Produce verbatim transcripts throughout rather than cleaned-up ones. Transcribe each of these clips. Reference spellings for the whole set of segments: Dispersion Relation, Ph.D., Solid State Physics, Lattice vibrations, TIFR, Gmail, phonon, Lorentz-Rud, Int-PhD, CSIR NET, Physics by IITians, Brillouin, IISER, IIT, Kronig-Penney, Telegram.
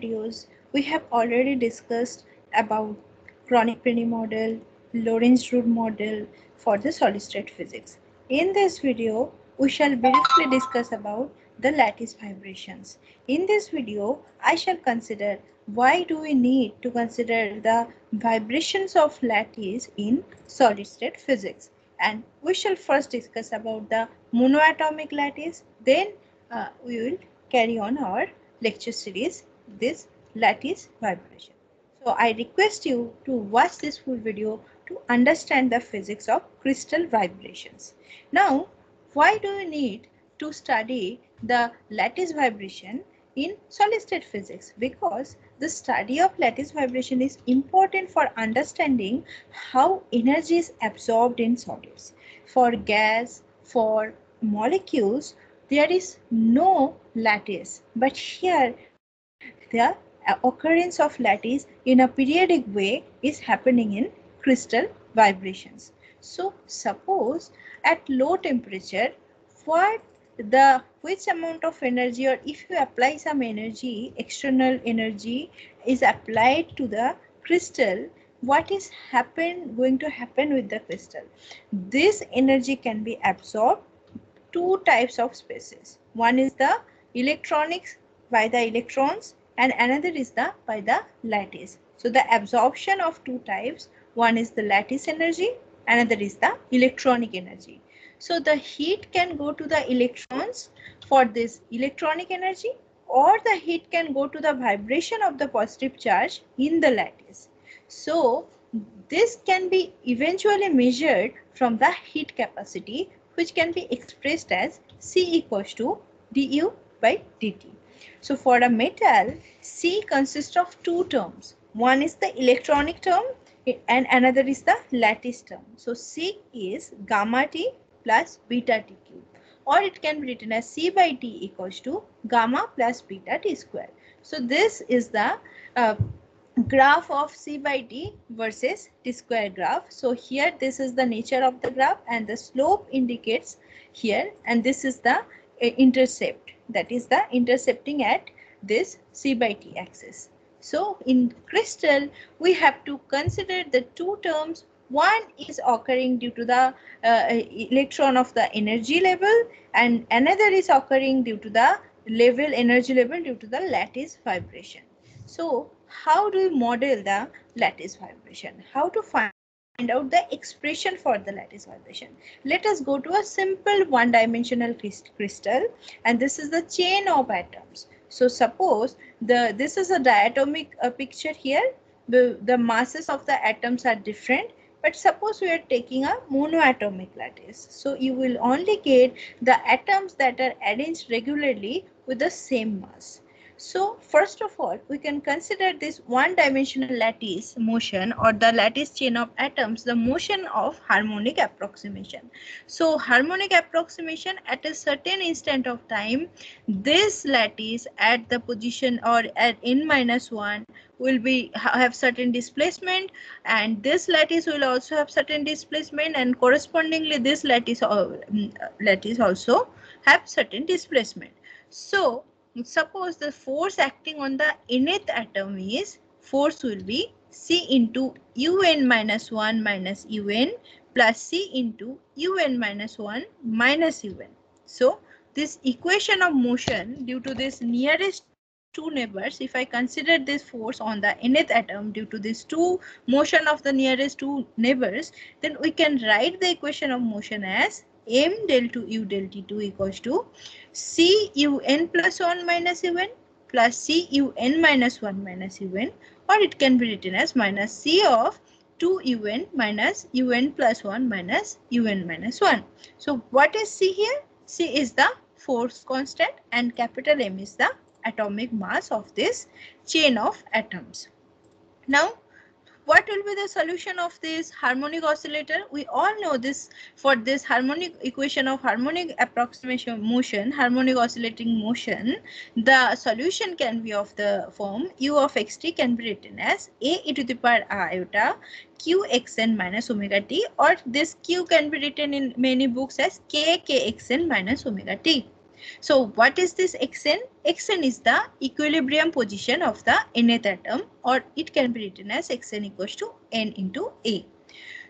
videos, we have already discussed about Kronig-Penney model, Lorentz-Rud model for the solid state physics. In this video, we shall briefly discuss about the lattice vibrations. In this video, I shall consider why do we need to consider the vibrations of lattice in solid state physics. And we shall first discuss about the monoatomic lattice, then uh, we will carry on our lecture series, this lattice vibration. So I request you to watch this full video to understand the physics of crystal vibrations. Now, why do we need to study the lattice vibration in solid state physics? Because the study of lattice vibration is important for understanding how energy is absorbed in solids. For gas, for molecules, there is no lattice, but here the occurrence of lattice in a periodic way is happening in crystal vibrations. So suppose at low temperature, what the which amount of energy, or if you apply some energy, external energy is applied to the crystal, what is happen going to happen with the crystal? This energy can be absorbed two types of spaces. One is the electronics by the electrons and another is the by the lattice. So the absorption of two types, one is the lattice energy, another is the electronic energy. So the heat can go to the electrons for this electronic energy, or the heat can go to the vibration of the positive charge in the lattice. So this can be eventually measured from the heat capacity, which can be expressed as C equals to du by dt. So for a metal, C consists of two terms. One is the electronic term and another is the lattice term. So C is gamma T plus beta T cube, or it can be written as C by T equals to gamma plus beta T square. So this is the uh, graph of C by T versus T square graph. So here this is the nature of the graph and the slope indicates here, and this is the uh, intercept, that is the intercepting at this C by T axis. So in crystal, we have to consider the two terms. One is occurring due to the uh, electron of the energy level and another is occurring due to the level energy level due to the lattice vibration. So how do we model the lattice vibration? How to find out the expression for the lattice vibration? Let us go to a simple one-dimensional crystal, and this is the chain of atoms. So suppose the this is a diatomic uh, picture here. The, the masses of the atoms are different. But suppose we are taking a monoatomic lattice. So you will only get the atoms that are arranged regularly with the same mass. So first of all, we can consider this one-dimensional lattice motion or the lattice chain of atoms, the motion of harmonic approximation. So harmonic approximation at a certain instant of time, this lattice at the position or at n minus one will be have certain displacement, and this lattice will also have certain displacement, and correspondingly this lattice, or, lattice also have certain displacement. So suppose the force acting on the nth atom is, force will be C into u n minus one minus u n plus C into u n minus one minus u n. So this equation of motion due to this nearest two neighbors, if I consider this force on the nth atom due to this two motion of the nearest two neighbors, then we can write the equation of motion as m del to u del t two equals to C u n plus one minus u n plus C u n minus one minus u n, or it can be written as minus C of two u n minus u n plus one minus u n minus one. So what is C here? C is the force constant and capital M is the atomic mass of this chain of atoms. Now, what will be the solution of this harmonic oscillator? We all know this, for this harmonic equation of harmonic approximation motion, harmonic oscillating motion, the solution can be of the form u of xt can be written as a e to the power iota q xn minus omega t, or this q can be written in many books as k k xn minus omega t. So what is this xn? Xn is the equilibrium position of the nth atom, or it can be written as xn equals to n into a.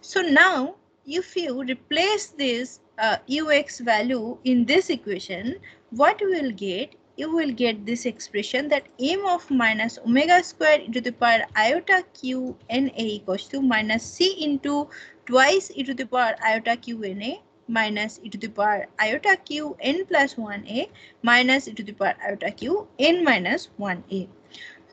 So now if you replace this uh, ux value in this equation, what you will get? You will get this expression that m of minus omega square e to the power iota q n a equals to minus c into twice e to the power iota q n a minus e to the power iota q n plus one a minus e to the power iota q n minus one a.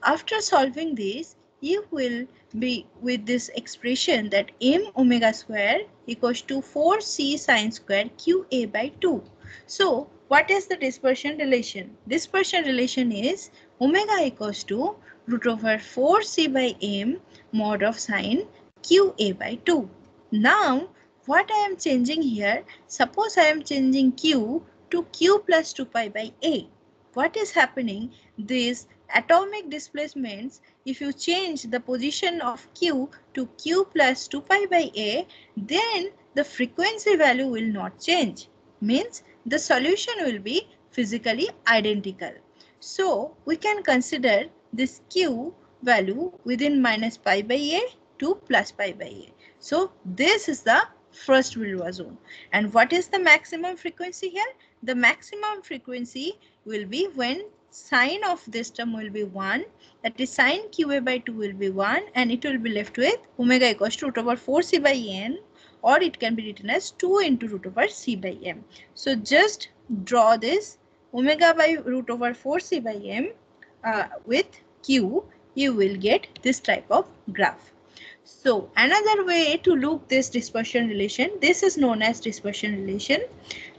After solving this, you will be with this expression that m omega square equals to four c sine square q a by two. So what is the dispersion relation? Dispersion relation is omega equals to root over four c by m mod of sine qa by two. Now, what I am changing here, suppose I am changing q to q plus two pi by a. What is happening? These atomic displacements, if you change the position of q to q plus two pi by a, then the frequency value will not change. Means the solution will be physically identical. So we can consider this q value within minus pi by a to plus pi by a. So this is the first Brillouin zone. And what is the maximum frequency here? The maximum frequency will be when sine of this term will be one, that is sine qa by two will be one, and it will be left with omega equals to root over four c by n, or it can be written as two into root over c by m. So just draw this omega by root over four c by m uh, with q, you will get this type of graph. So another way to look this dispersion relation, this is known as dispersion relation,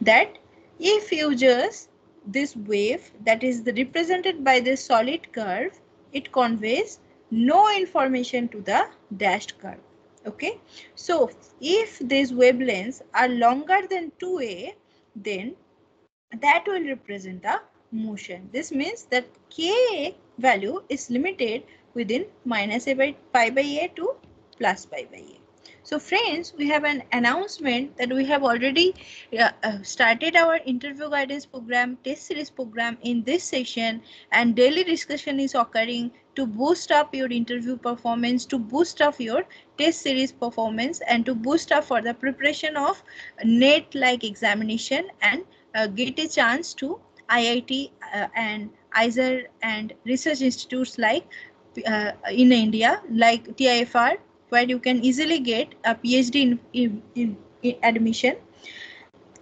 that if you just this wave that is the represented by this solid curve, it conveys no information to the dashed curve. Okay, so if these wavelengths are longer than two a, then that will represent the motion. This means that k value is limited within minus a by pi by a to plus pi by a. So friends, we have an announcement that we have already uh, started our interview guidance program, test series program in this session, and daily discussion is occurring to boost up your interview performance, to boost up your test series performance, and to boost up for the preparation of NET-like examination and uh, get a chance to I I T uh, and I I S E R and research institutes like uh, in India, like T I F R, where you can easily get a PhD in, in, in, in admission.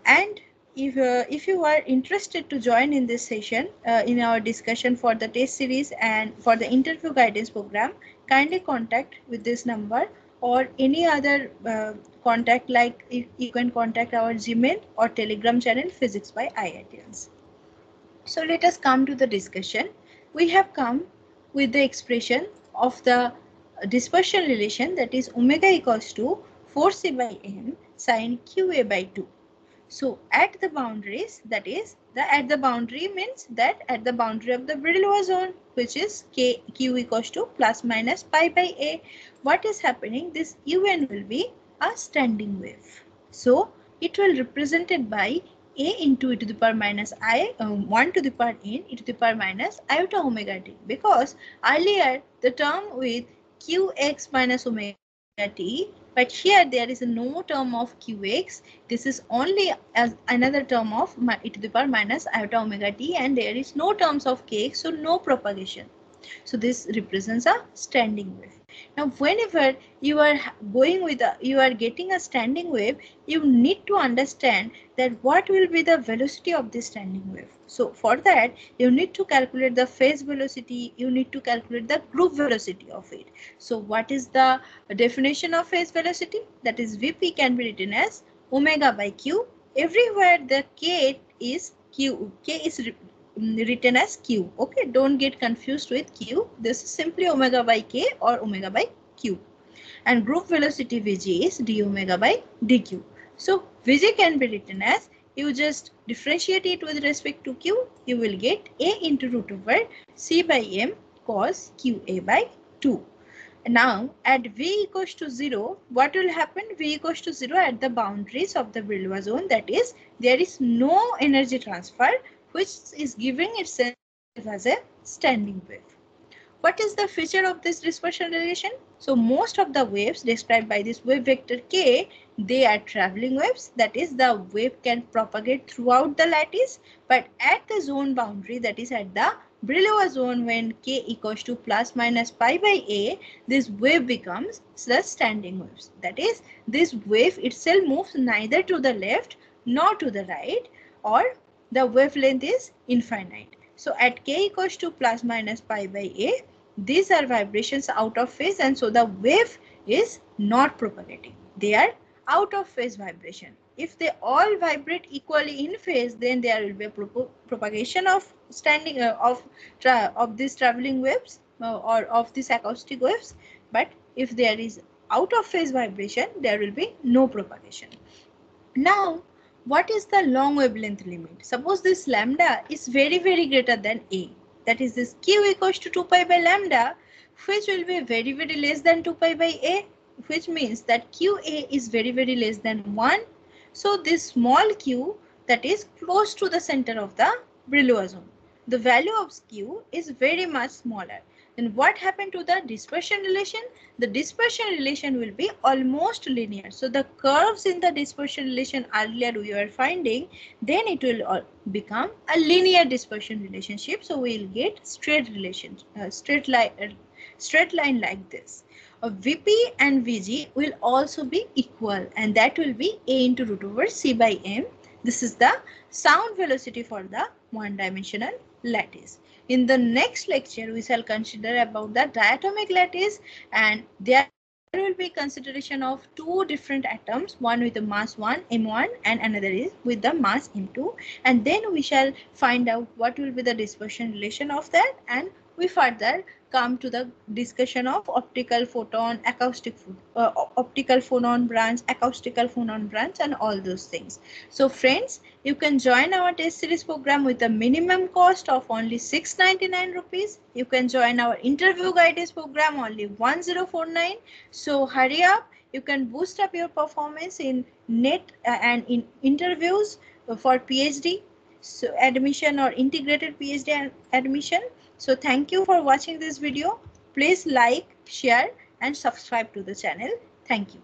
And if, uh, if you are interested to join in this session, uh, in our discussion for the test series and for the interview guidance program, kindly contact with this number or any other uh, contact, like you, you can contact our Gmail or Telegram channel, Physics by IITians. So let us come to the discussion. We have come with the expression of the dispersion relation, that is omega equals to four c by m sine qa by two. So at the boundaries, that is the at the boundary means that at the boundary of the Brillouin zone, which is k q equals to plus minus pi by a, what is happening? This un will be a standing wave. So it will represented by a into e to the power minus I um, one to the power n e to the power minus iota omega t, because earlier the term with qx minus omega t, but here there is no term of qx. This is only as another term of e to the power minus iota omega t, and there is no terms of kx, so no propagation. So this represents a standing wave. Now whenever you are going with a, you are getting a standing wave, you need to understand that what will be the velocity of this standing wave. So for that, you need to calculate the phase velocity, you need to calculate the group velocity of it. So what is the definition of phase velocity? That is V P can be written as omega by q. Everywhere the k is q, k is written as q. Okay, don't get confused with q. This is simply omega by k or omega by q. And group velocity Vg is d omega by dq. So Vg can be written as, you just differentiate it with respect to q, you will get a into root over c by m cos qa by two. Now at v equals to zero, what will happen? V equals to zero at the boundaries of the Brillouin zone, that is there is no energy transfer which is giving itself as a standing wave. What is the feature of this dispersion relation? So most of the waves described by this wave vector k, they are traveling waves. That is, the wave can propagate throughout the lattice, but at the zone boundary, that is at the Brillouin zone when k equals to plus minus pi by a, this wave becomes the standing waves. That is, this wave itself moves neither to the left nor to the right, or the wavelength is infinite. So at k equals to plus minus pi by a, these are vibrations out of phase, and so the wave is not propagating. They are out of phase vibration. If they all vibrate equally in phase, then there will be a pro propagation of standing uh, of tra of these traveling waves uh, or of these acoustic waves. But if there is out of phase vibration, there will be no propagation. Now, what is the long wavelength limit? Suppose this lambda is very very greater than a. That is, this q equals to two pi by lambda, which will be very very less than two pi by a, which means that qa is very very less than one. So this small q that is close to the center of the Brillouin zone, the value of q is very much smaller. Then what happened to the dispersion relation? The dispersion relation will be almost linear. So the curves in the dispersion relation earlier we were finding, then it will become a linear dispersion relationship. So we will get straight relations, uh, straight line, uh, straight line like this. Uh, V P and V G will also be equal, and that will be a into root over c by m. This is the sound velocity for the one-dimensional lattice. In the next lecture, we shall consider about the diatomic lattice, and there will be consideration of two different atoms, one with the mass one m one and another is with the mass m two, and then we shall find out what will be the dispersion relation of that, and we further come to the discussion of optical photon, acoustic uh, optical phonon branch, acoustical phonon branch, and all those things. So friends, you can join our test series program with a minimum cost of only six hundred ninety-nine rupees. You can join our interview guidance program only one thousand forty-nine. So hurry up. You can boost up your performance in NET uh, and in interviews for PhD so admission or integrated PhD admission. So thank you for watching this video. Please like, share, and subscribe to the channel. Thank you.